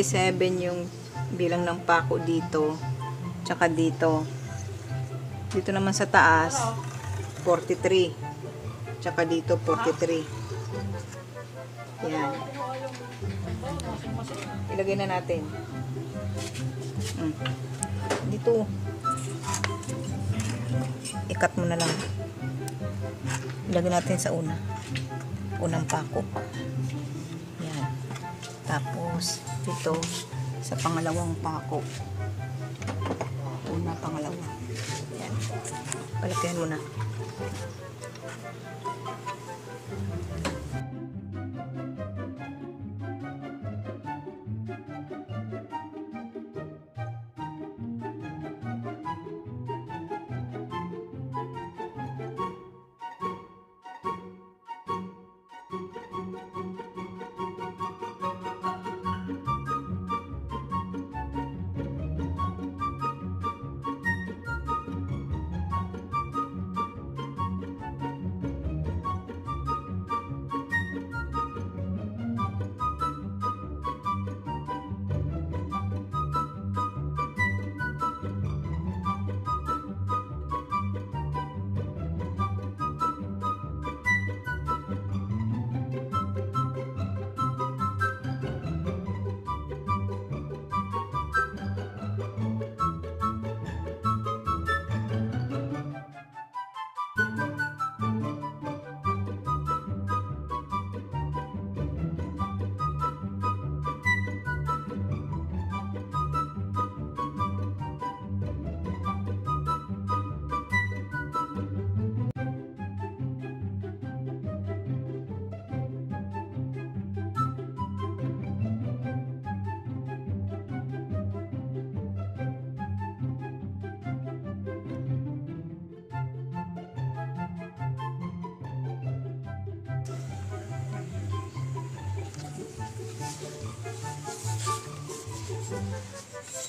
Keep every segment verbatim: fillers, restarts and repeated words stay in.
twenty-seven yung bilang ng pako dito. Tsaka dito. Dito naman sa taas, forty-three. Tsaka dito, forty-three. Yan. Ilagay na natin. Hmm. Dito. I-cut mo na lang. Ilagay natin sa una. Unang pako. Yan. Tapos, dito, sa pangalawang pako. Una, pangalawa. Yan. Palakihan mo na.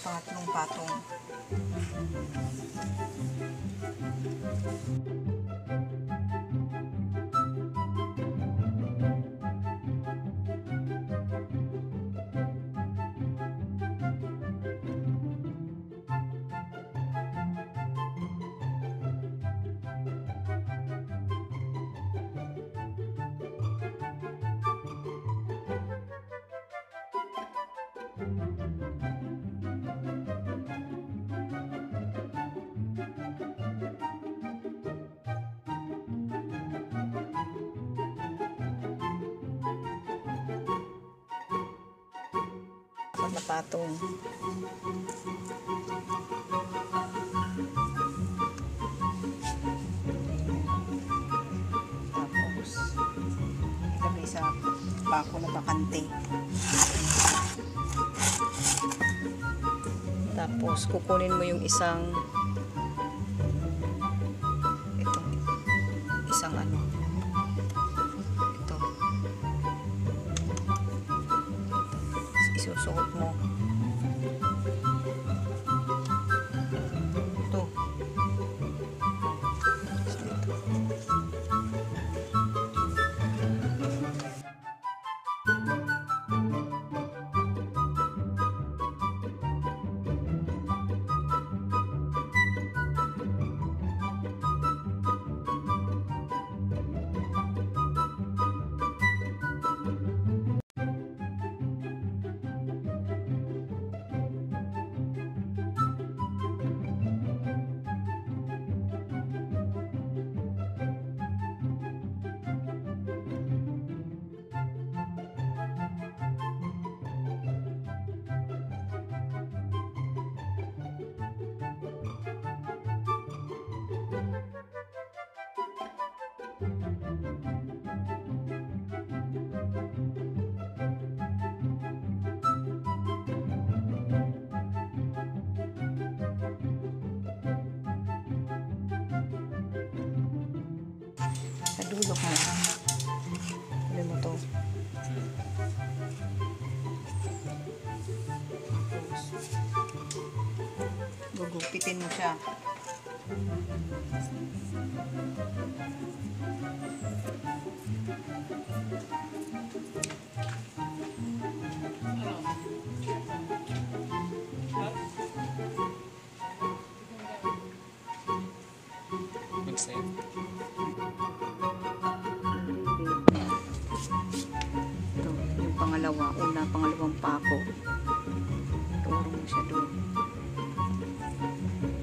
Patlong patong. Na patong. Tapos, ilagay sa bako na bakante. Tapos, kukunin mo yung isang ito. Isang ano. Suot mo. Ito. Dudok mo. Alam mo to. Gugupitin mo siya. Hello. dulce. Ito, yung pangalawa, una, pangalawang pako. Turo mo siya doon.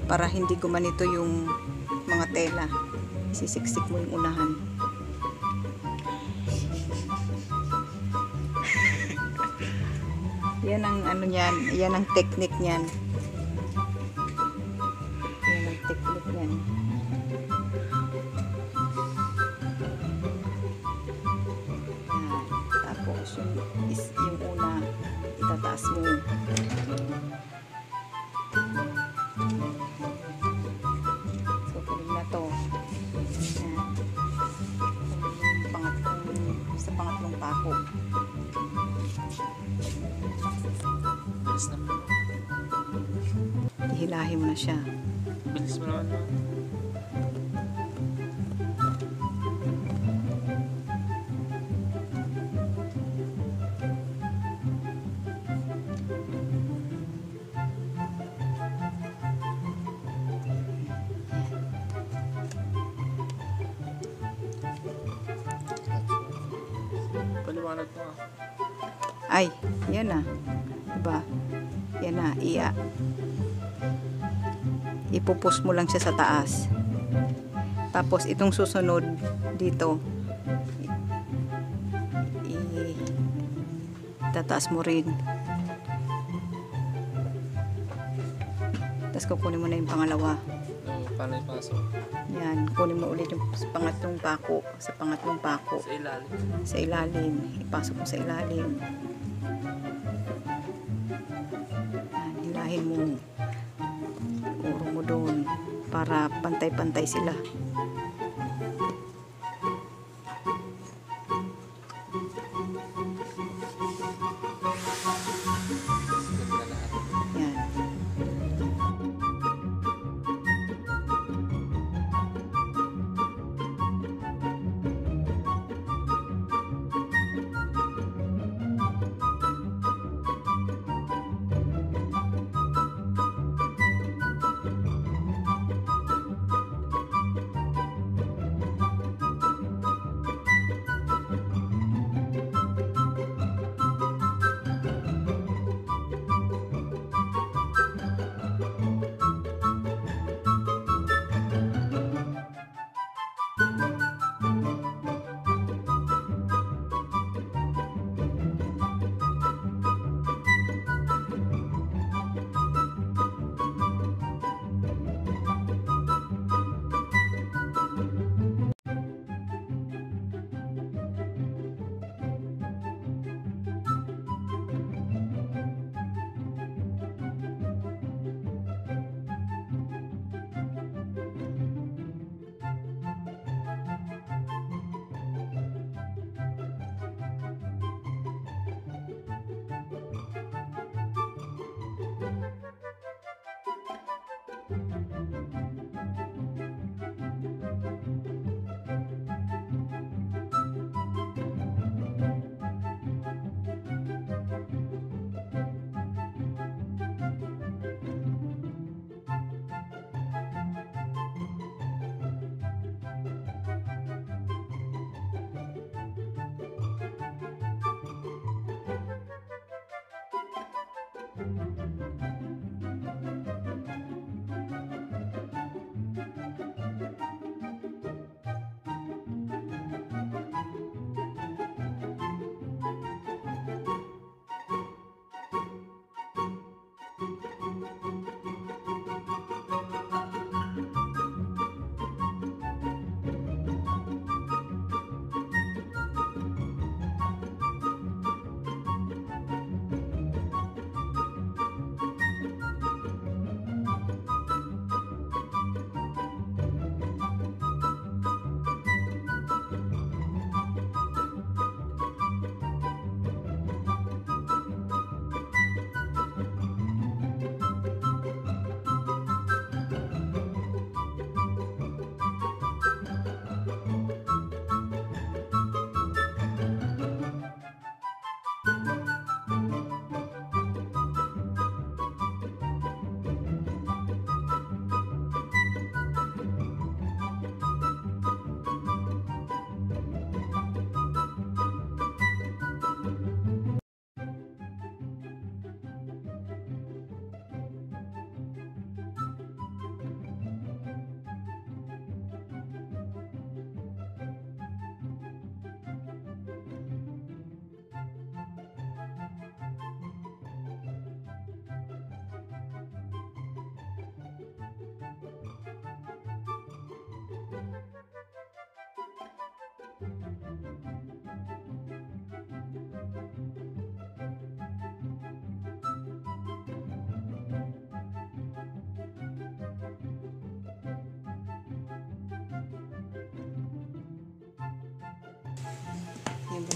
Para hindi gumanito yung mga tela. Sisiksik mo yung unahan. Yan ang ano niyan, yan ang technique niyan. Yan ang technique niyan. Yan. Tapos yung, yung una, itataas mo. So, kunin na to. Yan. Pangatlong, sa pangatlong pako. Hilahin mo na siya. Bilis mo naman. Paliwanag mo. Ay, yan na. Diba? Yan na, iya. Ipupush mo lang siya sa taas. Tapos itong susunod dito, itataas mo rin. Tapos kukunin mo na yung pangalawa. Paano ipasok? Yan, kunin mo ulit yung pangatlong pako. Sa pangatlong pako. Sa ilalim. Sa ilalim. Ipasok mo sa ilalim. Yan, hilahin mo. Doon para pantay-pantay sila. Yan.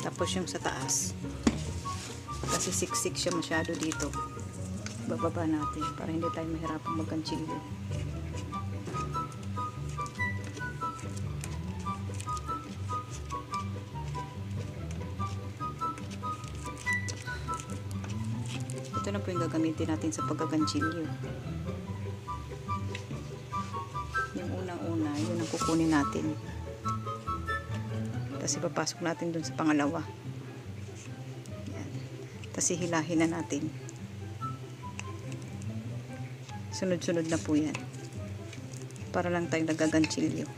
Tapos yung sa taas kasi siksik siya masyado dito, bababa natin para hindi tayo mahirapang magkanchili. Ito na po yung gagamitin natin sa pagkakanchili. Yung unang-una, yun ang kukunin natin. Tapos ipapasok natin dun sa pangalawa. Yan. Tapos hihilahin na natin. Sunod-sunod na po yan. Para lang tayong nagaganchilyo.